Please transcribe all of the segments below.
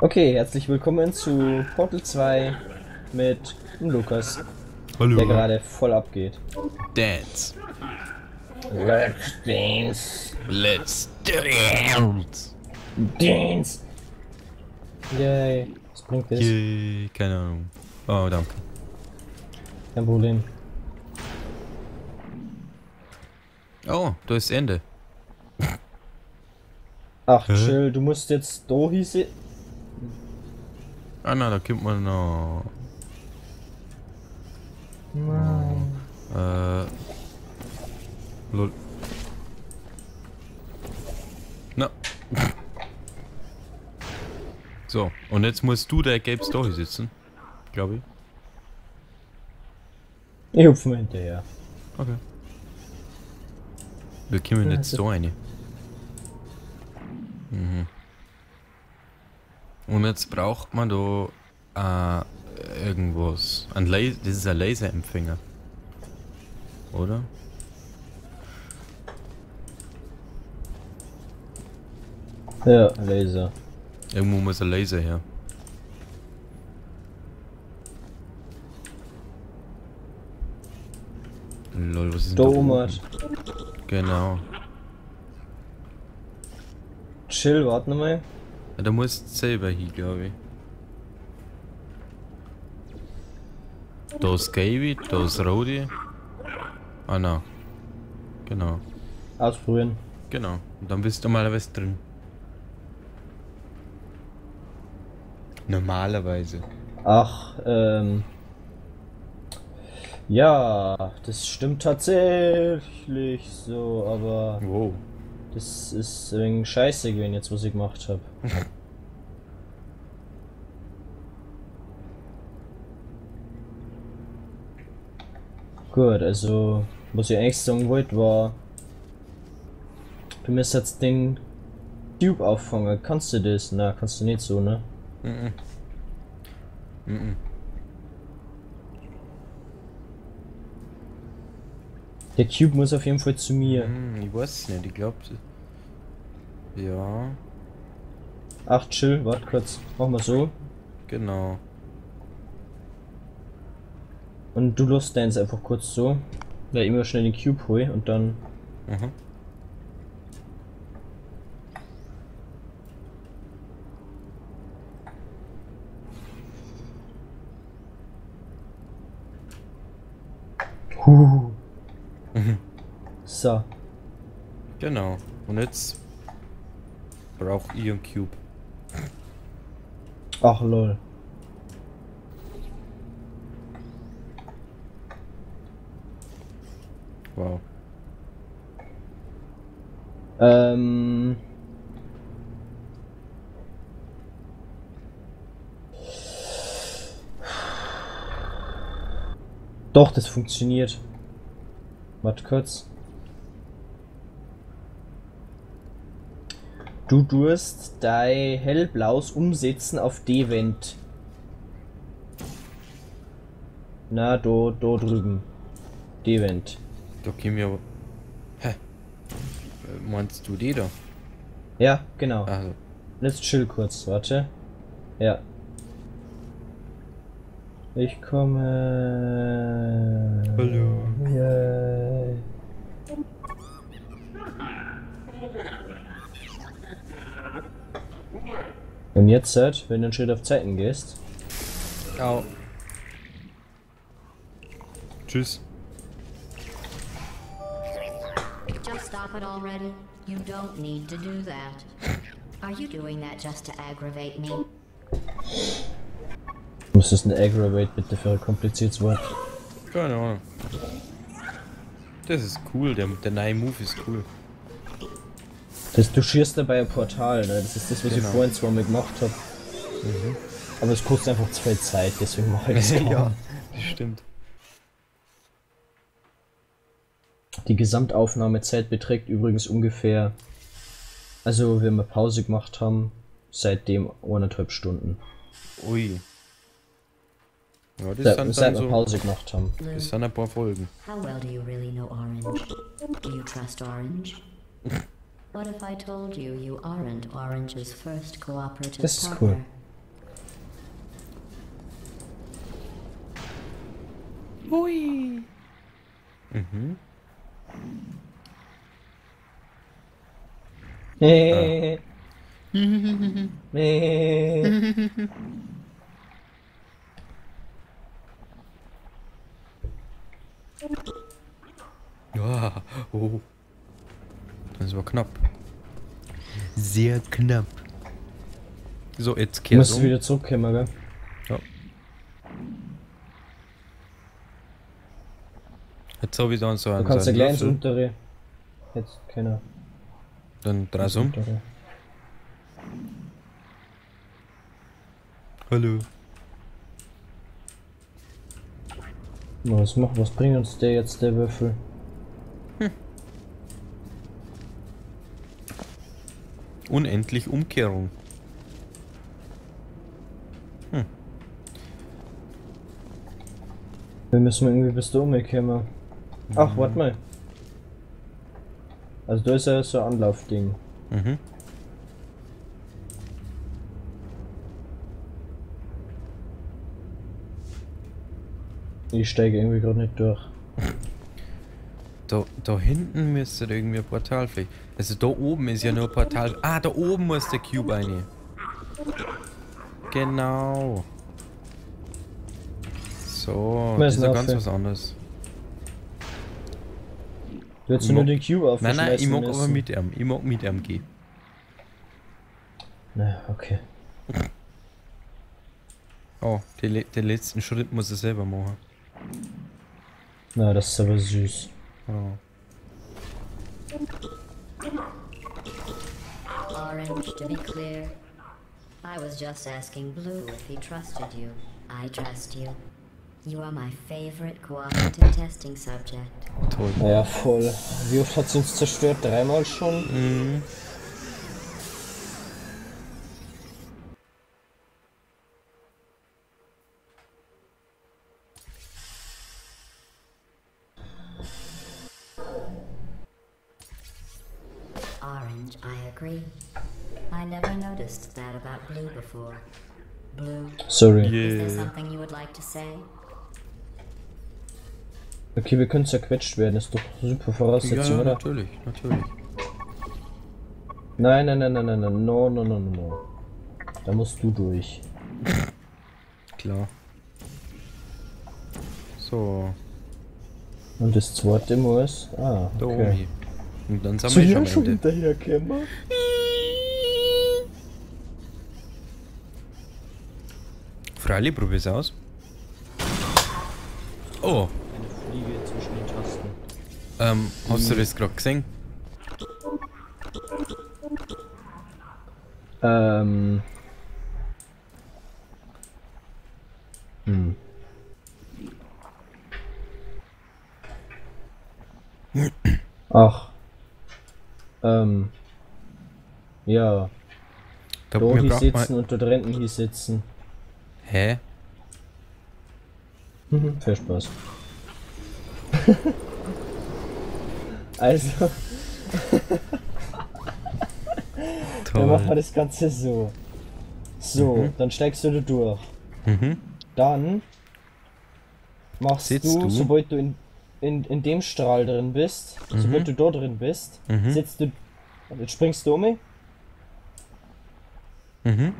Okay, herzlich willkommen zu Portal 2 mit Lukas. Hallo. Der gerade voll abgeht. Dance. Let's dance. Let's dance. Dance. Yay. Was bringt das? Yay, keine Ahnung. Oh, danke. Kein Problem. Oh, da ist Ende. Ach, chill, du musst jetzt da hieße. Ah, na, da kommt man noch. Nein. Lol. Na. So, und jetzt musst du der gelben Story sitzen. Glaube ich. Ich hupfe mal hinterher. Okay. Wir kommen jetzt da rein. Mhm. Und jetzt braucht man da irgendwas. Das ist ein Laserempfänger. Oder? Ja, Laser. Irgendwo muss ein Laser her. Lol, was ist das? Genau. Chill, warte mal. Ja, da musst selber hin, glaube ich. Da ist Gaby, da ist Rodi. Ah, na. Genau. Ausprobieren. Genau. Und dann bist du normalerweise drin. Normalerweise. Ach, ja, das stimmt tatsächlich so, aber... Wow. Das ist wegen Scheiße gewesen, jetzt was ich gemacht habe. Gut, also was ich eigentlich sagen wollte war, du musst jetzt den Tube auffangen. Kannst du das? Na, kannst du nicht so, ne? Mhm. Mhm. Der Cube muss auf jeden Fall zu mir. Hm, ich weiß es nicht, ich glaube... Ja... Ach, chill, warte kurz. Machen wir so. Genau. Und du lässt deins einfach kurz so. Weil ich immer schnell den Cube hol und dann... Mhm. So. Genau. Und jetzt braucht ihr einen Cube. Ach lol. Wow. Doch, das funktioniert. Warte kurz. Du durst dein hellblaues umsetzen auf die Wand. Na, da drüben. Die Wand. Da gehen wir aber... Hä? Meinst du die da? Ja, genau. Also. Jetzt chill kurz, warte. Ja. Ich komme... Hallo. Yeah. Und jetzt, wenn du ein Schild auf Zeiten gehst. Au. Tschüss. Just stop it already. You don't need to do that. Are you doing that just to aggravate me? Was ist ein Aggravate bitte für ein kompliziertes Wort? Keine Ahnung. Das ist cool, der neue Move ist cool. Du schierst dabei ein Portal, ne? Das ist das, was ich vorhin zwar mal gemacht habe. Mhm. Aber es kostet einfach zu viel Zeit, deswegen mache ich es kaum. Ja, das stimmt. Die Gesamtaufnahmezeit beträgt übrigens ungefähr, also wenn wir Pause gemacht haben, seitdem 1,5 Stunden. Ui. Ja, das sind seit wir Pause gemacht haben. Das sind ein paar Folgen. How well do you really know Orange? Do you trust Orange? What if I told you you aren't Orange's first cooperative partner? This is cool. Hui. Mhm. Oh. Das war knapp. Sehr knapp. So, jetzt kehrst du. Musst wieder zurückkommen, gell? Ja. Jetzt sowieso so einen. Du kannst ja gleich ins untere. Jetzt keiner. Dann dreh's um. Hallo. Was bringt uns der jetzt, der Würfel? Hm. Unendlich Umkehrung. Hm. Wir müssen irgendwie bis da umkommen. Ach, warte mal. Also da ist ja so ein Anlaufding. Mhm. Ich steige irgendwie gerade nicht durch. Da hinten müsste irgendwie ein Portal vielleicht. Also da oben ist ja nur ein Portal. Ah, da oben muss der Cube rein. Genau. So, das ist ja ganz was anderes. Du hättest nur den Cube aufschmeißen. Nein, ich mag aber mit ihm. Ich mag mit ihm gehen. Na, okay. Oh, den letzten Schritt muss er selber machen. Na, das ist aber süß. Oh. Orange, to be clear. I was just asking Blue if he trusted you. I trust you. You are my favorite cooperative testing subject. Toll. Ja, voll. Wie oft hat sie uns zerstört? Dreimal schon? Mhm. Orange, I agree. I never noticed that about Blue before. Blue, sorry. Yeah. Is there something you would like to say? Okay, wir können zerquetscht werden, das ist doch super Voraussetzung, ja, oder? Natürlich, natürlich. Nein, nein, nein, nein, nein, nein, no, no, no, no. Da musst du durch. Klar. So. Und das zweite muss. Ah, okay. Und dann sind wir schon hinterher, Kämmer. Freilich, probier's aus. Oh. Hast du das gerade gesehen? Hm. Ach. Ja. Da hier sitzen und dort hinten hier sitzen. Hä? Viel Spaß. Also. Dann machen wir das Ganze so. So, dann steigst du da durch. Mhm. Dann machst du, sobald du in dem Strahl drin bist, sobald du da drin bist, sitzt du. Jetzt springst du um. Mhm.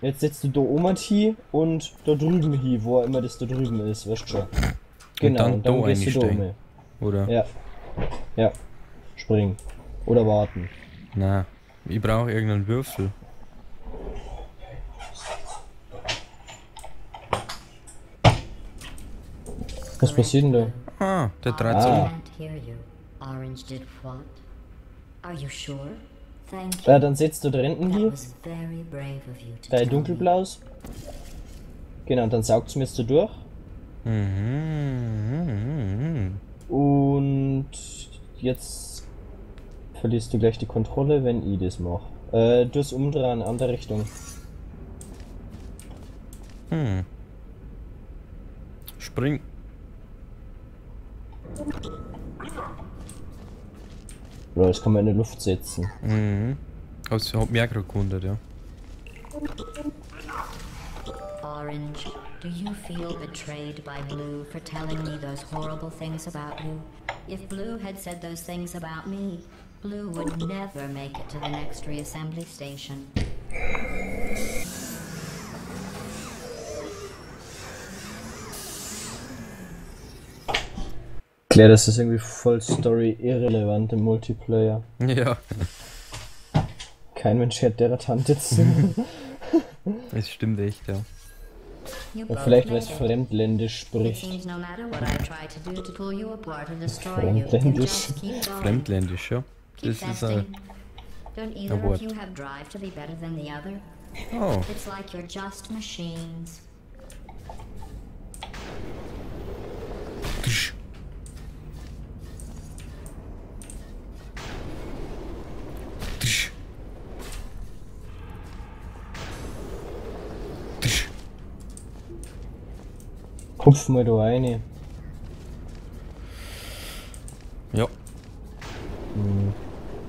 Jetzt sitzt du da oben hier und da drüben hier, wo immer das da drüben ist, weißt du schon. Genau, und dann gehst du da oben. Oder? Ja. Ja, springen. Oder warten. Na, ich brauche irgendeinen Würfel. Was passiert denn da? Ah, der 13. Ja, dann sitzt du da hinten hier. Bei dunkelblaus. Genau, und dann saugst du mir jetzt da durch. Und jetzt verlierst du gleich die Kontrolle, wenn ich das mache. Du hast umdrehen, andere Richtung. Hm. Spring. Bro, das kann man in der Luft setzen. Mhm. Hab's überhaupt mehr gewundert, ja. Orange, do you feel betrayed by Blue for telling me those horrible things about you? If Blue had said those things about me, Blue would never make it to the next reassembly station. Klar, das ist irgendwie voll story-irrelevant im Multiplayer. Ja. Kein Mensch hört derer Tante zu. Das stimmt echt, ja. Und vielleicht, weil es Fremdländisch spricht. Fremdländisch? Fremdländisch, ja. Das ist ein Wort. Oh. Hupf mal da rein. Ja.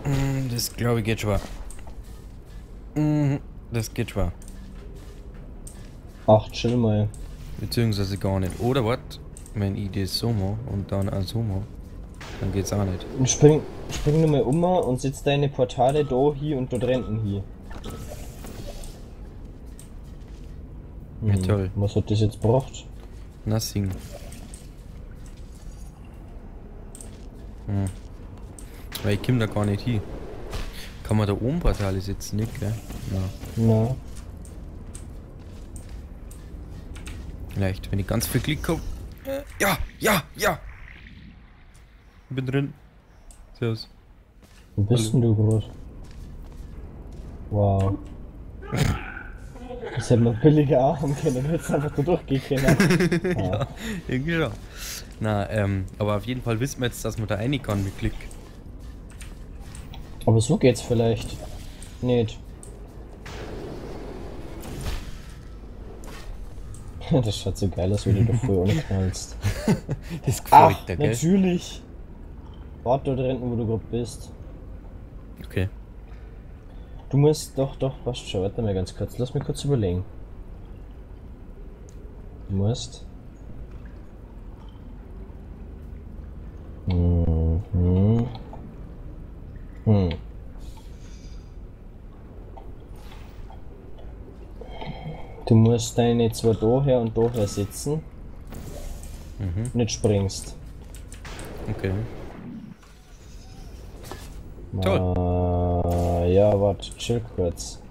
Hm. Das glaube ich geht schon. Das geht schon. Ach, chill mal. Beziehungsweise gar nicht. Oder was? Wenn ich das so mache und dann auch so mache, dann geht's auch nicht. Und spring nur mal um und setz deine Portale da hier und dort hinten hier. Ja, toll. Was hat das jetzt gebracht? Nothing. Hm. Weil ich komme da gar nicht hin. Kann man da oben Portale setzen, nicht, gell? Ja. No. Vielleicht, wenn ich ganz viel Klick habe. Ja, ja, ja! Ich bin drin. Servus. Wo bist denn du groß? Wow. Das hätte man billiger auch haben können, dann hätte es einfach so durchgehen können. Ja, irgendwie schon. Na, aber auf jeden Fall wissen wir jetzt, dass man da rein kann mit Klick. Aber so geht's vielleicht. Nicht. Das schaut so geil aus, wie du da voll ohne knallst. Das gefällt dir, gell? Natürlich! Wart dort hinten, wo du gerade bist. Okay. Du musst doch, passt schon, warte mal ganz kurz, lass mich kurz überlegen. Du musst. Mhm. Hm. Du musst deine zwei daher und daher sitzen. Mhm. Nicht springst. Okay. Toll. Ja, warte, chill kurz.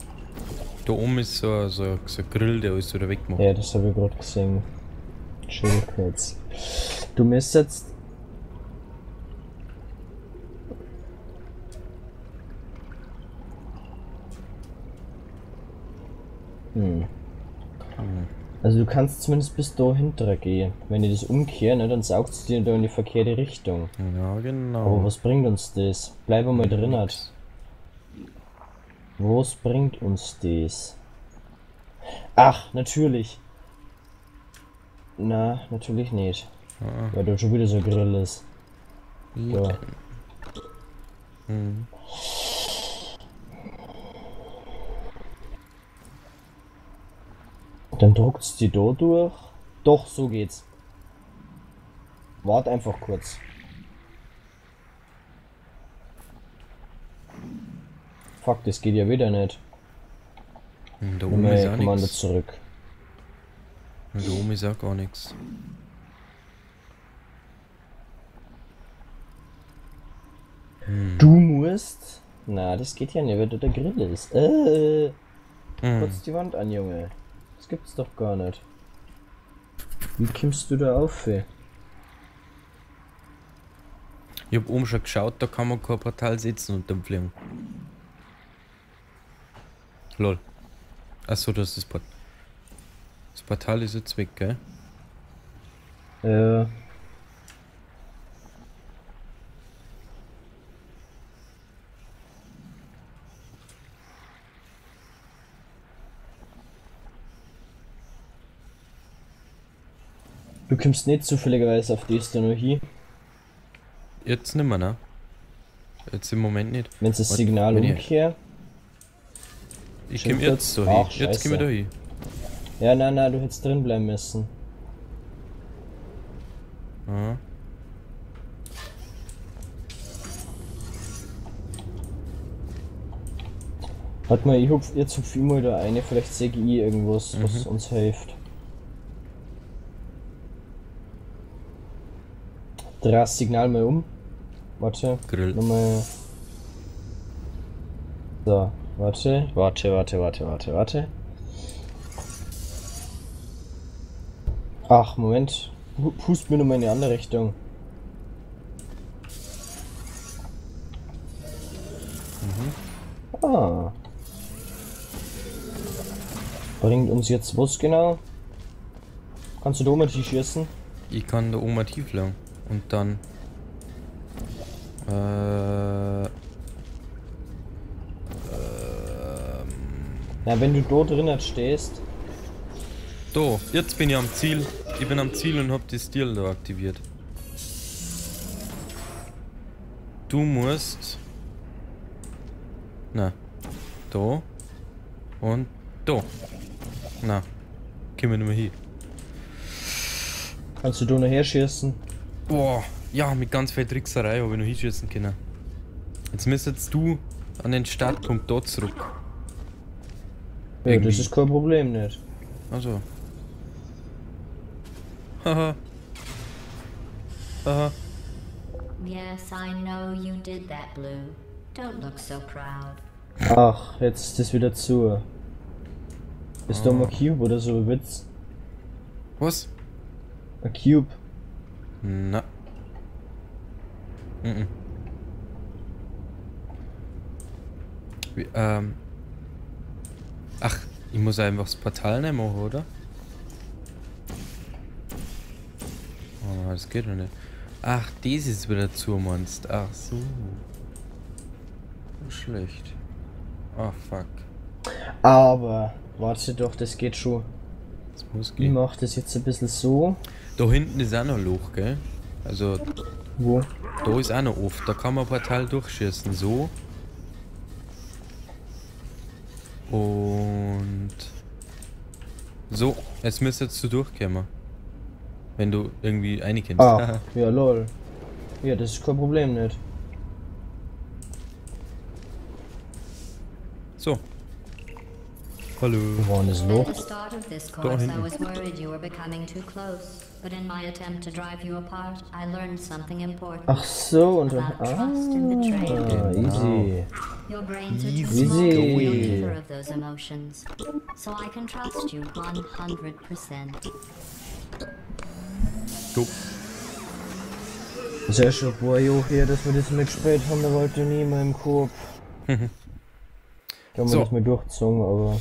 Da oben ist so ein Grill, der alles wieder wegmacht. Ja, das habe ich gerade gesehen. Chill kurz. Du müsst jetzt... Hm. Also du kannst zumindest bis da hinter gehen. Wenn ihr das umkehrt, ne, dann saugt es dir da in die verkehrte Richtung. Ja, genau. Aber was bringt uns das? Bleib mal drin. Was bringt uns das? Ach, natürlich. Na, natürlich nicht. Ah. Weil dort schon wieder so Grill ist. Ja. So. Hm. Dann druckt's die da durch. Doch, so geht's. Wart einfach kurz. Fuck, das geht ja wieder nicht. Da oben ist auch nichts. Zurück. Da oben ist auch gar nichts. Hm. Du musst... Na, das geht ja nicht, weil da der Grill ist. Kurz die Wand an, Junge. Das gibt's doch gar nicht. Wie kommst du da auf, ey? Ich hab oben schon geschaut, da kann man kein Portal setzen und dann fliegen. Lol. Achso, das ist das Portal. Das Portal ist jetzt weg, gell? Ja. Du kommst nicht zufälligerweise auf die Stanohie. Jetzt nimmer, ne? Jetzt im Moment nicht. Wenn es das Signal umkehrt. Ich komme jetzt so hin. Jetzt gehen wir da hin. Ja, na, du hättest drin bleiben müssen. Mhm. Warte mal, ich hupf, jetzt hupf ich mal da eine, vielleicht sehe ich irgendwas, was uns hilft. Dreh das Signal mal um. Warte. Grill. Nochmal. So, warte. Ach, Moment. Pust mir nochmal in die andere Richtung. Ah. Bringt uns jetzt was genau? Kannst du da oben tief schießen? Ich kann da oben tief lang. Und dann... Na, wenn du da drinnen stehst... Da, jetzt bin ich am Ziel. Ich bin am Ziel und hab die Stil da aktiviert. Du musst... Na, da und da. Na, können wir nicht mehr hin. Kannst du da noch herschießen? Boah, ja, mit ganz viel Trickserei habe ich noch hinschießen können. Jetzt müsstest du an den Startpunkt da zurück. Ja, irgendwie. Das ist kein Problem, nicht? Also. Haha. Haha. Yes, I know you did that, Blue. Don't look so proud. Ach, jetzt ist das wieder zu. Ist doch mal Cube oder so ein Witz. Was? Ein Cube. Na. Mhm. Ach, ich muss einfach das Portal nehmen, oder? Oh, das geht doch nicht. Ach, dies ist wieder zu, Monster. Ach so. Schlecht. Oh, fuck. Aber, warte doch, das geht schon. Das muss gehen. Ich mach das jetzt ein bisschen so. Da hinten ist auch noch ein Loch, gell? Also, wo? Da ist auch noch offen. Da kann man ein Portal durchschießen. So. Und... So, jetzt müsstest du durchkommen. Wenn du irgendwie reinkennst. Ah, ja, lol. Ja, das ist kein Problem, nicht? So. Hallo. Wo war das Loch? Da hinten. Ach so, und dann... Ah, easy. Easy. Du. Sehr schön, boah, jo, hier, dass wir das mitgespielt haben, da wollte nie mal im Korb. Ich hab mir nicht mehr durchgezogen, aber...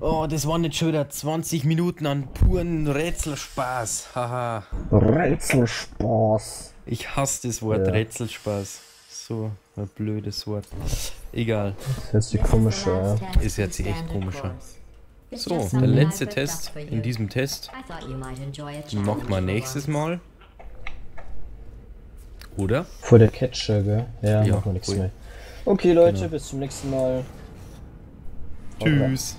Oh, das waren nicht schon wieder 20 Minuten an puren Rätselspaß. Haha. Rätselspaß. Ich hasse das Wort, ja. Rätselspaß. So ein blödes Wort. Egal. Das hört sich komisch an. Ja. Das hört sich echt komisch an. So, der letzte Test in diesem Test. Machen wir nächstes Mal. Oder? Vor der Catcher, gell? Ja, machen wir nichts mehr. Okay, Leute, bis zum nächsten Mal. Tschüss.